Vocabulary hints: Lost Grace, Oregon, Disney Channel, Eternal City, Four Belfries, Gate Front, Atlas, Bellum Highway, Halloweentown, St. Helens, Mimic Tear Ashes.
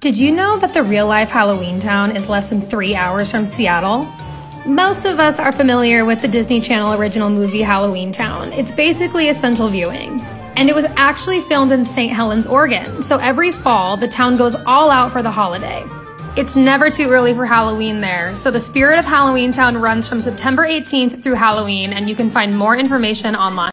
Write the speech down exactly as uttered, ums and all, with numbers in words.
Did you know that the real-life Halloweentown is less than three hours from Seattle? Most of us are familiar with the Disney Channel original movie Halloweentown. It's basically essential viewing. And it was actually filmed in Saint Helens, Oregon, so every fall the town goes all out for the holiday. It's never too early for Halloween there, so the spirit of Halloweentown runs from September eighteenth through Halloween, and you can find more information online.